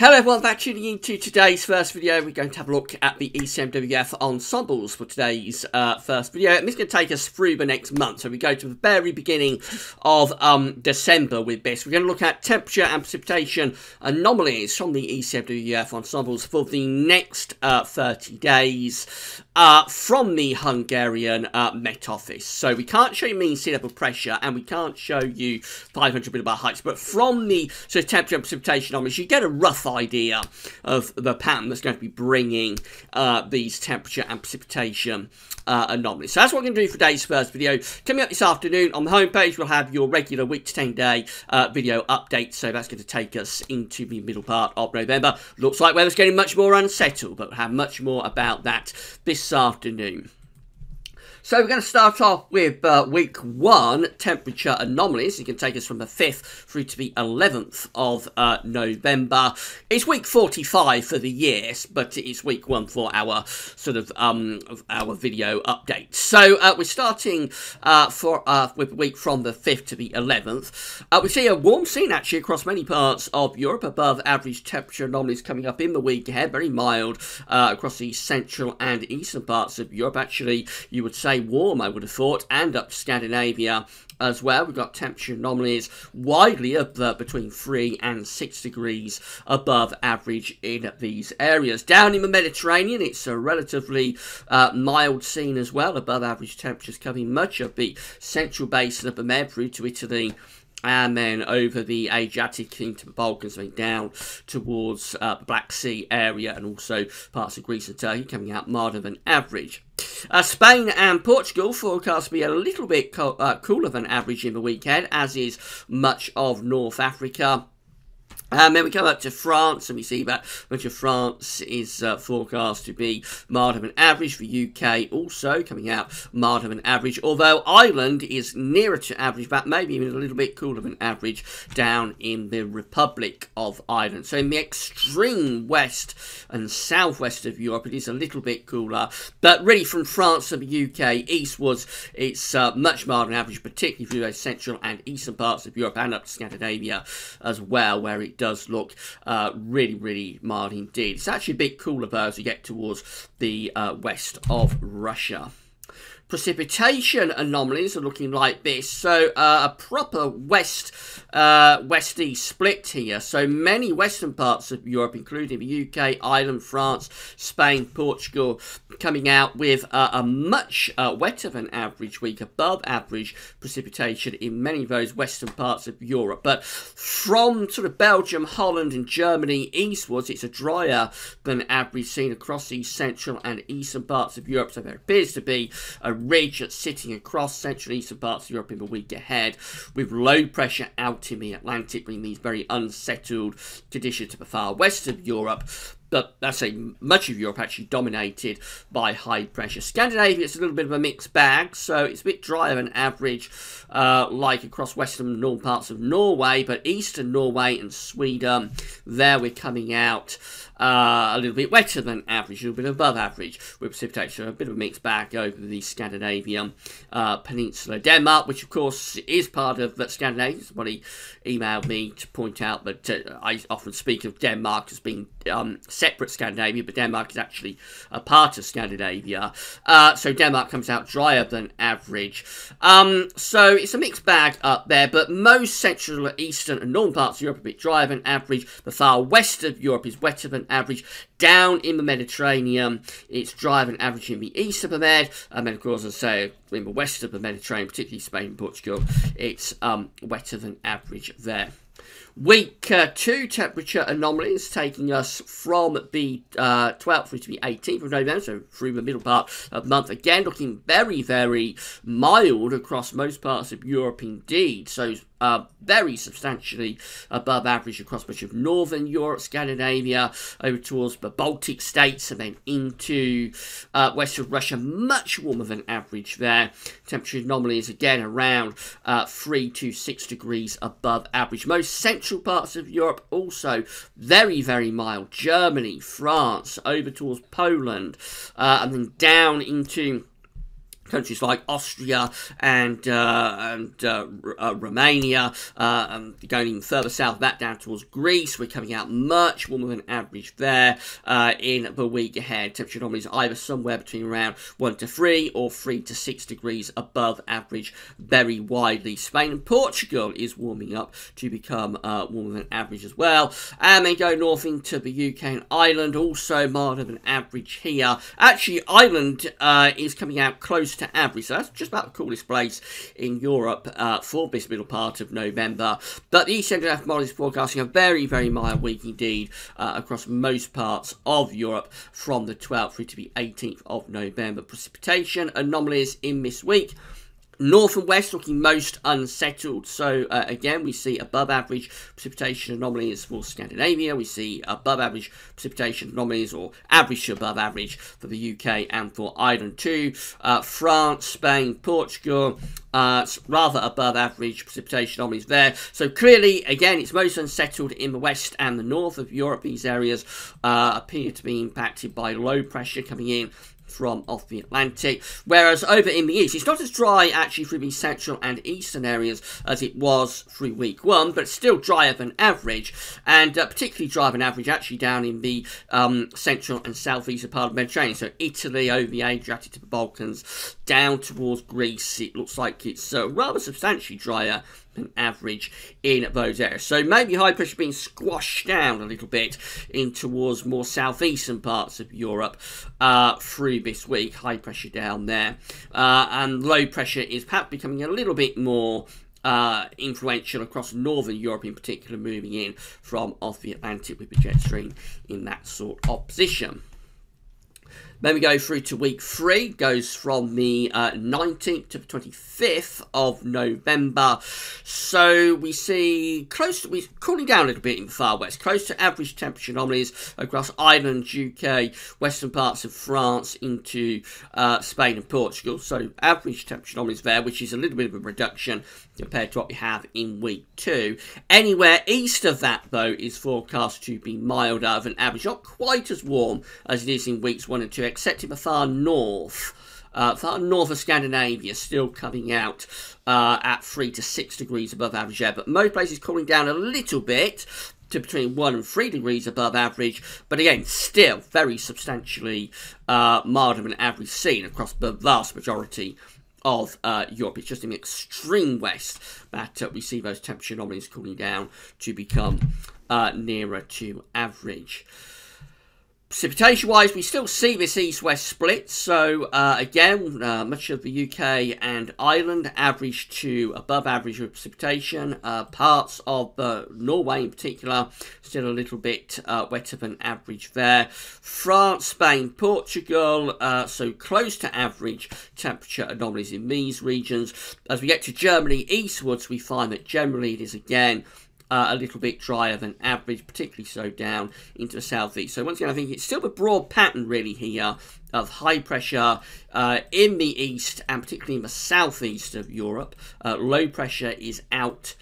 Hello everyone, thanks for tuning in to today's first video. We're going to have a look at the ECMWF ensembles for today's first video. And this is going to take us through the next month. So we go to the very beginning of December with this. We're going to look at temperature and precipitation anomalies from the ECMWF ensembles for the next 30 days from the Hungarian Met Office. So we can't show you mean sea level pressure and we can't show you 500 millibar heights. But from the sort of temperature and precipitation anomalies, you get a rough idea of the pattern that's going to be bringing these temperature and precipitation anomalies. So that's what we're going to do for today's first video. Coming up this afternoon on the homepage, we'll have your regular week to 10-day video update. So that's going to take us into the middle part of November. Looks like weather's getting much more unsettled, but we'll have much more about that this afternoon. So we're going to start off with week 1 temperature anomalies. You can take us from the 5th through to the 11th of November. It's week 45 for the year, but it's week 1 for our sort of our video update. So we're starting with week from the 5th to the 11th. We see a warm scene actually across many parts of Europe. Above average temperature anomalies coming up in the week ahead. Very mild across the central and eastern parts of Europe. Actually, you would say warm, I would have thought, and up to Scandinavia as well. We've got temperature anomalies widely up between 3 and 6 degrees above average in these areas. Down in the Mediterranean, it's a relatively mild scene as well. Above average temperatures covering much of the central basin of the Med through to Italy, and then over the Adriatic into the Balkans, going down towards the Black Sea area, and also parts of Greece and Turkey coming out milder than average. Spain and Portugal forecast to be a little bit cooler than average in the weekend, as is much of North Africa. Then we come up to France, and we see that much of France is forecast to be milder than average. The UK also coming out milder than average, although Ireland is nearer to average, but maybe even a little bit cooler than average down in the Republic of Ireland. So in the extreme west and southwest of Europe, it is a little bit cooler. But really from France and the UK eastwards, it's much milder than average, particularly through those central and eastern parts of Europe and up to Scandinavia as well, where it does look really, really mild indeed. It's actually a bit cooler though as we get towards the west of Russia. Precipitation anomalies are looking like this. So a proper west-east split here. So many western parts of Europe, including the UK, Ireland, France, Spain, Portugal, coming out with a much wetter than average week, above average precipitation in many of those western parts of Europe. But from sort of Belgium, Holland and Germany eastwards, it's a drier than average scene across the central and eastern parts of Europe. So there appears to be a ridge that's sitting across central and eastern parts of Europe in the week ahead, with low pressure out in the Atlantic, bringing these very unsettled conditions to the far west of Europe. But that's much of Europe actually dominated by high pressure. Scandinavia is a little bit of a mixed bag, so it's a bit drier than average, like across western and northern parts of Norway, but eastern Norway and Sweden, there we're coming out a little bit wetter than average, a little bit above average with precipitation. So a bit of a mixed bag over the Scandinavian peninsula. Denmark, which of course is part of that Scandinavia. Somebody emailed me to point out that I often speak of Denmark as being separate Scandinavia, but Denmark is actually a part of Scandinavia. So Denmark comes out drier than average. So it's a mixed bag up there, but most central, eastern and northern parts of Europe are a bit drier than average. The far west of Europe is wetter than average. Down in the Mediterranean, it's drier than average in the east of the Med, and then of course, as I say, in the west of the Mediterranean, particularly Spain and Portugal, it's wetter than average there. Week 2 temperature anomalies taking us from the 12th through to the 18th of November, so through the middle part of the month. Again, looking very, very mild across most parts of Europe indeed. So very substantially above average across much of northern Europe, Scandinavia, over towards the Baltic states, and then into west of Russia. Much warmer than average there. Temperature anomalies again around 3 to 6 degrees above average. Most central parts of Europe also very, very mild. Germany, France, over towards Poland, and then down into countries like Austria and Romania, going even further south, back down towards Greece. We're coming out much warmer than average there in the week ahead. Temperature anomalies either somewhere between around 1 to 3 or 3 to 6 degrees above average very widely. Spain and Portugal is warming up to become warmer than average as well. And then go north into the UK and Ireland, also milder than average here. Actually, Ireland is coming out close to average, so that's just about the coolest place in Europe for this middle part of November. But the ECMWF model is forecasting a very, very mild week indeed across most parts of Europe from the 12th through to the 18th of November. Precipitation anomalies in this week. North and west looking most unsettled, so again we see above average precipitation anomalies for Scandinavia, we see above average precipitation anomalies or average to above average for the UK and for Ireland too. France, Spain, Portugal, rather above average precipitation anomalies there. So clearly, again, it's most unsettled in the west and the north of Europe. These areas appear to be impacted by low pressure coming in from off the Atlantic, whereas over in the east, it's not as dry actually through the central and eastern areas as it was through week one, but still drier than average, and particularly drier than average actually down in the central and southeastern part of the Mediterranean. So Italy, over the Adriatic to the Balkans, down towards Greece, it looks like it's rather substantially drier than average in those areas. So maybe high pressure being squashed down a little bit in towards more southeastern parts of Europe through this week. High pressure down there, and low pressure is perhaps becoming a little bit more influential across northern Europe in particular, moving in from off the Atlantic with the jet stream in that sort of position. Then we go through to week three, goes from the 19th to the 25th of November. So we see close to, we're cooling down a little bit in the far west, close to average temperature anomalies across Ireland, UK, western parts of France into Spain and Portugal. So average temperature anomalies there, which is a little bit of a reduction compared to what we have in week two. Anywhere east of that, though, is forecast to be milder than average, not quite as warm as it is in weeks one and two, except in the far north of Scandinavia, still coming out at 3 to 6 degrees above average there. But most places cooling down a little bit to between 1 and 3 degrees above average, but again, still very substantially milder than average seen across the vast majority of Europe. It's just in the extreme west that we see those temperature anomalies cooling down to become nearer to average. Precipitation-wise, we still see this east-west split, so again, much of the UK and Ireland average to above average with precipitation. Parts of Norway in particular still a little bit wetter than average there. France, Spain, Portugal, so close to average temperature anomalies in these regions. As we get to Germany eastwards, we find that generally it is again a little bit drier than average, particularly so down into the southeast. So once again, I think it's still a broad pattern really here of high pressure in the east and particularly in the southeast of Europe. Low pressure is out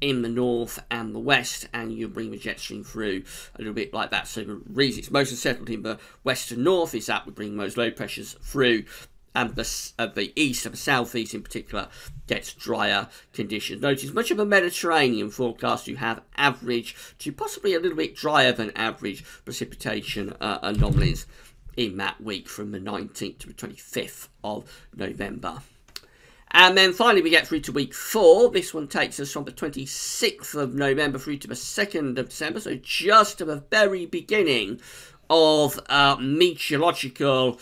in the north and the west, and you bring the jet stream through a little bit like that. So the reason it's most unsettled in the west and north is that we bring those low pressures through, and the east and the southeast in particular gets drier conditions. Notice much of the Mediterranean forecast to have average to possibly a little bit drier than average precipitation anomalies in that week from the 19th to the 25th of November. And then finally we get through to week four. This one takes us from the 26th of November through to the 2nd of December, so just at the very beginning of meteorological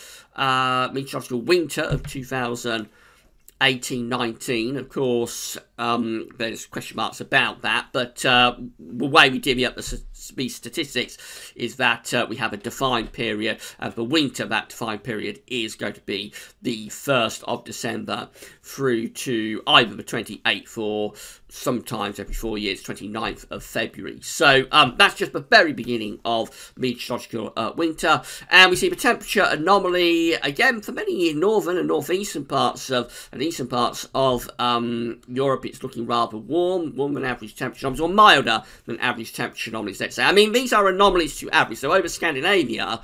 winter of 2018-19. Of course, there's question marks about that, but the way we divvy up the statistics is that we have a defined period, and for winter, that defined period is going to be the 1st of December through to either the 28th or sometimes every 4 years, 29th of February. So that's just the very beginning of meteorological winter. And we see the temperature anomaly, again, for many northern and northeastern parts of, Europe, it's looking rather warmer than average temperature anomalies, or milder than average temperature anomalies, let's say. I mean, these are anomalies to average. So over Scandinavia,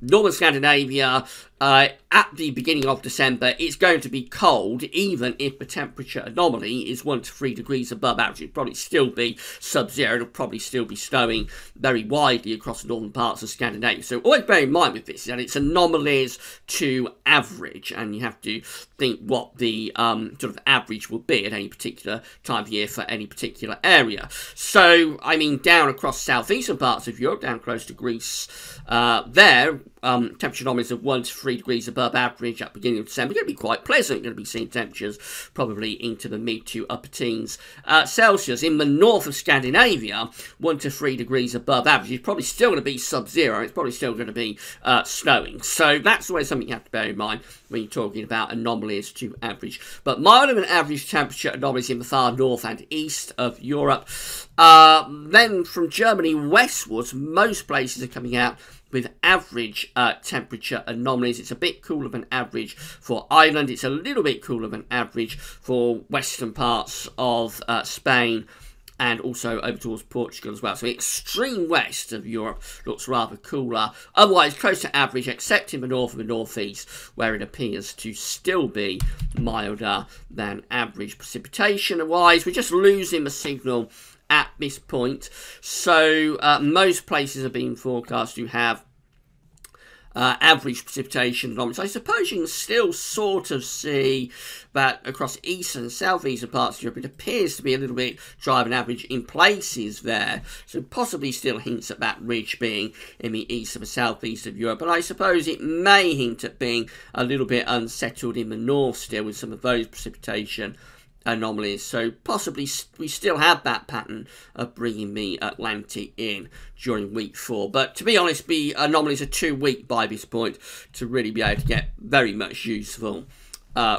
northern Scandinavia, at the beginning of December, it's going to be cold, even if the temperature anomaly is 1 to 3 degrees above average. It'll probably still be sub-zero. It'll probably still be snowing very widely across the northern parts of Scandinavia. So always bear in mind with this that it's anomalies to average, and you have to think what the sort of average will be at any particular time of year for any particular area. So, I mean, down across southeastern parts of Europe, down close to Greece, temperature anomalies of 1 to 3 degrees above average at the beginning of December. Going to be quite pleasant. Going to be seeing temperatures probably into the mid to upper teens Celsius. In the north of Scandinavia, 1 to 3 degrees above average. It's probably still going to be sub-zero. It's probably still going to be snowing. So that's always something you have to bear in mind when you're talking about anomalies to average. But milder than average temperature anomalies in the far north and east of Europe. Then from Germany westwards, most places are coming out with average temperature anomalies. It's a bit cooler than average for Ireland. It's a little bit cooler than average for western parts of Spain, and also over towards Portugal as well. So the extreme west of Europe looks rather cooler. Otherwise, close to average, except in the north and the northeast, where it appears to still be milder than average. Precipitation-wise, we're just losing the signal at this point. So most places are being forecast to have average precipitation anomalies. I suppose you can still sort of see that across eastern and southeastern parts of Europe, it appears to be a little bit drier than average in places there. So possibly still hints at that ridge being in the east and the southeast of Europe. But I suppose it may hint at being a little bit unsettled in the north still with some of those precipitation anomalies. So possibly we still have that pattern of bringing the Atlantic in during week 4, but to be honest, the anomalies are too weak by this point to really be able to get very much useful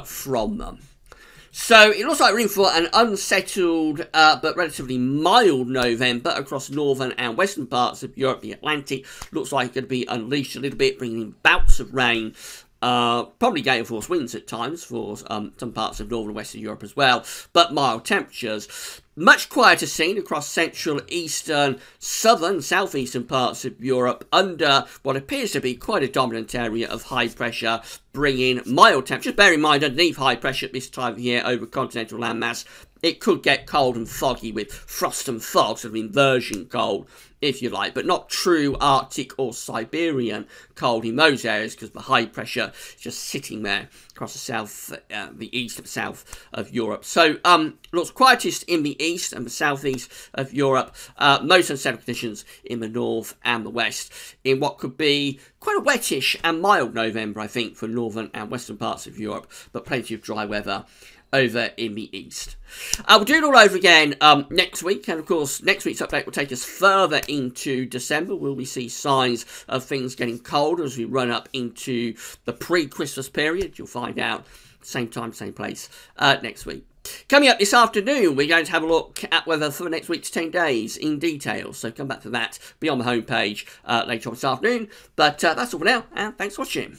from them. So it looks like we're in for an unsettled but relatively mild November across northern and western parts of Europe. The Atlantic looks like it's going to be unleashed a little bit, bringing in bouts of rain, probably gale force winds at times for some parts of northern and western Europe as well, but mild temperatures. Much quieter scene across central, eastern, southern, southeastern parts of Europe under what appears to be quite a dominant area of high pressure, bringing mild temperatures. Bear in mind, underneath high pressure at this time of year over continental landmass, it could get cold and foggy with frost and fog, sort of inversion cold, if you like, but not true Arctic or Siberian cold in those areas because the high pressure is just sitting there across the south, the east and south of Europe. So looks quietest in the east and the southeast of Europe, most unsettled conditions in the north and the west, in what could be quite a wettish and mild November, I think, for northern and western parts of Europe, but plenty of dry weather over in the east. We'll do it all over again next week, and of course next week's update will take us further into December. Will we see signs of things getting colder as we run up into the pre-Christmas period? You'll find out same time, same place next week. Coming up this afternoon, we're going to have a look at weather for the next week's 10 days in detail, so come back for that. Be on the homepage later on this afternoon, but that's all for now, and thanks for watching.